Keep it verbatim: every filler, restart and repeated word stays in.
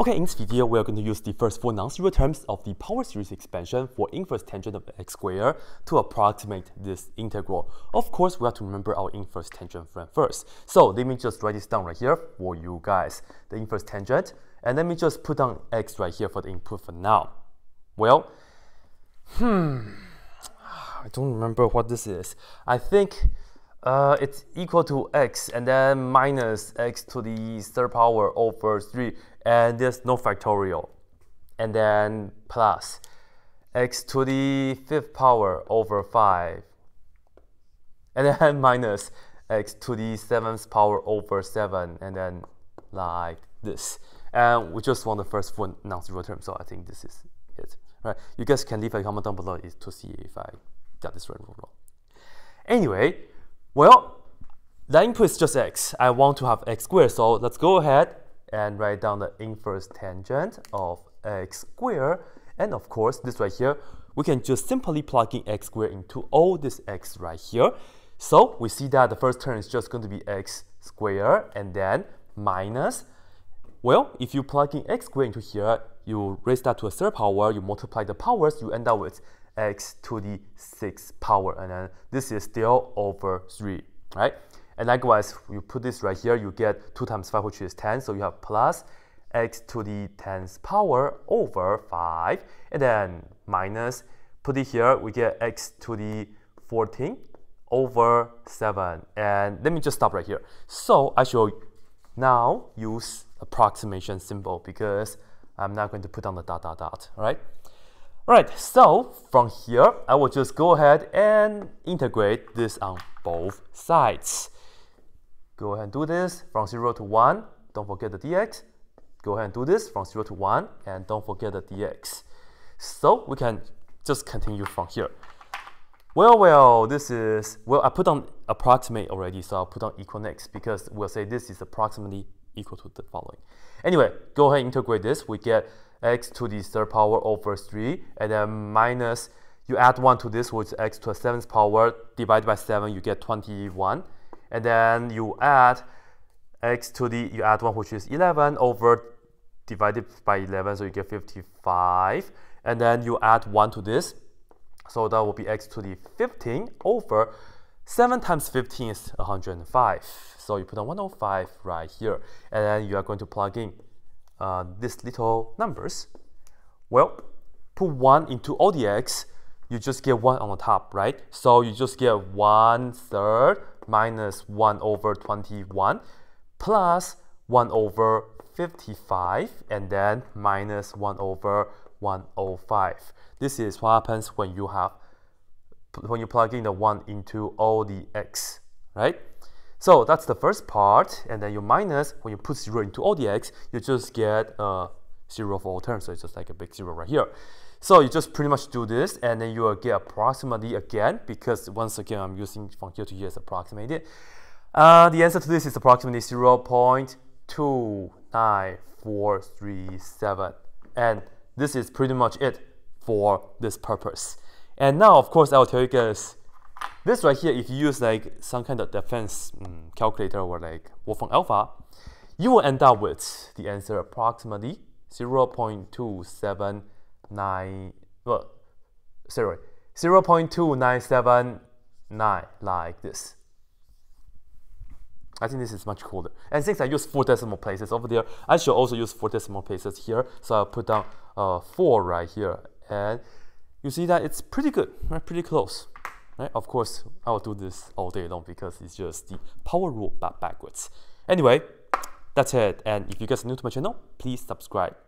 Okay, in this video, we are going to use the first four non-zero terms of the power series expansion for inverse tangent of x squared to approximate this integral. Of course, we have to remember our inverse tangent from first. So let me just write this down right here for you guys, the inverse tangent. And let me just put down x right here for the input for now. Well, hmm, I don't remember what this is. I think Uh, it's equal to x and then minus x to the third power over three, and there's no factorial, and then plus x to the fifth power over five, and then minus x to the seventh power over seven, and then like this. And we just want the first four non-zero terms, so I think this is it. All right, you guys can leave a comment down below to see if I got this right or wrong. Anyway, well, the input is just x. I want to have x squared, so let's go ahead and write down the inverse tangent of x squared. And of course, this right here, we can just simply plug in x squared into all this x right here. So we see that the first term is just going to be x squared and then minus. Well, if you plug in x squared into here, you raise that to a third power, you multiply the powers, you end up with x to the sixth power, and then this is still over three, right? And likewise, you put this right here, you get two times five, which is ten, so you have plus x to the tenth power over five, and then minus, put it here, we get x to the fourteenth over seven. And let me just stop right here. So I shall now use approximation symbol because I'm not going to put on the dot dot dot, right? Alright, so from here, I will just go ahead and integrate this on both sides. Go ahead and do this from zero to one, don't forget the dx. Go ahead and do this from zero to one, and don't forget the dx. So we can just continue from here. Well, well, this is, well, I put on approximate already, so I'll put on equal next because we'll say this is approximately equal to the following. Anyway, go ahead and integrate this, we get x to the third power over three, and then minus, you add one to this, which is x to the seventh power, divided by seven, you get twenty-one, and then you add x to the, you add one, which is eleven, over divided by eleven, so you get fifty-five, and then you add one to this, so that will be x to the fifteen over seven times fifteen is one hundred five, so you put on one hundred five right here, and then you are going to plug in Uh, these little numbers. Well, put one into all the x, you just get one on the top, right? So you just get one third minus one over twenty-one plus one over fifty-five, and then minus one over one hundred five. This is what happens when you have when you plug in the one into all the x, right? So that's the first part, and then you minus, when you put zero into all the x, you just get uh, zero for all terms, so it's just like a big zero right here. So you just pretty much do this, and then you will get approximately again, because once again I'm using from here to here as approximated. Uh, the answer to this is approximately zero point two nine four three seven, and this is pretty much it for this purpose. And now, of course, I'll tell you guys, this right here, if you use like some kind of defense mm, calculator or like Wolfram Alpha, you will end up with the answer approximately zero point two seven nine, well, sorry, zero point two nine seven nine, like this. I think this is much cooler. And since I use four decimal places over there, I should also use four decimal places here. So I'll put down uh, four right here. And you see that it's pretty good, right? Pretty close. Right? Of course, I will do this all day long because it's just the power rule but backwards. Anyway, that's it. And if you guys are new to my channel, please subscribe.